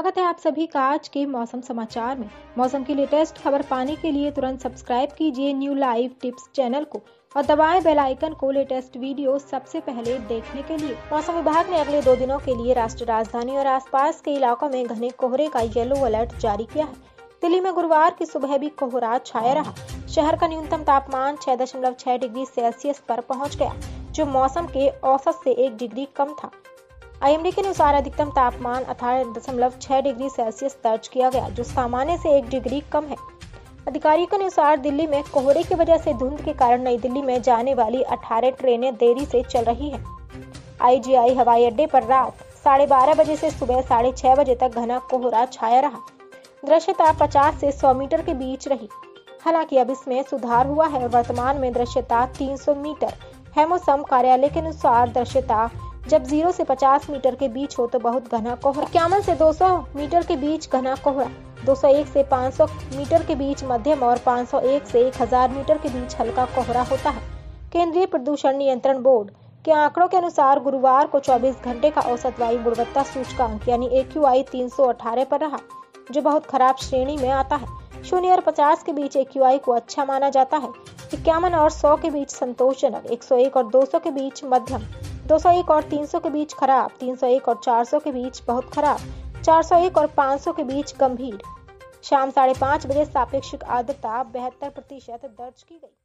स्वागत है आप सभी का आज के मौसम समाचार में। मौसम की लेटेस्ट खबर पाने के लिए तुरंत सब्सक्राइब कीजिए न्यू लाइव टिप्स चैनल को और दबाएं बेल आइकन को लेटेस्ट वीडियो सबसे पहले देखने के लिए। मौसम विभाग ने अगले 2 दिनों के लिए राष्ट्रीय राजधानी और आसपास के इलाकों में घने कोहरे का येलो अलर्ट जारी किया है। दिल्ली में गुरुवार की सुबह भी कोहरा छाया रहा। शहर का न्यूनतम तापमान 6.6 डिग्री सेल्सियस पर पहुँच गया, जो मौसम के औसत से 1 डिग्री कम था। IMD के अनुसार अधिकतम तापमान 18.6 डिग्री सेल्सियस दर्ज किया गया, जो सामान्य से 1 डिग्री कम है। अधिकारियों के अनुसार दिल्ली में कोहरे की वजह से धुंध के कारण नई दिल्ली में जाने वाली 18 ट्रेनें देरी से चल रही हैं। IGI हवाई अड्डे पर रात 12:30 बजे से सुबह 6:30 बजे तक घना कोहरा छाया रहा। दृश्यता 50 से 100 मीटर के बीच रही। हालांकि अब इसमें सुधार हुआ है और वर्तमान में दृश्यता 300 मीटर है। मौसम कार्यालय के अनुसार दृश्यता जब 0 से 50 मीटर के बीच हो तो बहुत घना कोहरा, 51 से 200 मीटर के बीच घना कोहरा, 201 से 500 मीटर के बीच मध्यम और 501 से 1000 मीटर के बीच हल्का कोहरा होता है। केंद्रीय प्रदूषण नियंत्रण बोर्ड के आंकड़ों के अनुसार गुरुवार को 24 घंटे का औसत वायु गुणवत्ता सूचकांक यानी AQI 318 पर रहा, जो बहुत खराब श्रेणी में आता है। 0 और 50 के बीच AQI को अच्छा माना जाता है। 51 और 100 के बीच संतोषजनक, 101 और 200 के बीच मध्यम, 201 और 300 के बीच खराब, 301 और 400 के बीच बहुत खराब, 401 और 500 के बीच गंभीर। शाम 5:30 बजे सापेक्षिक आर्द्रता 72% दर्ज की गई।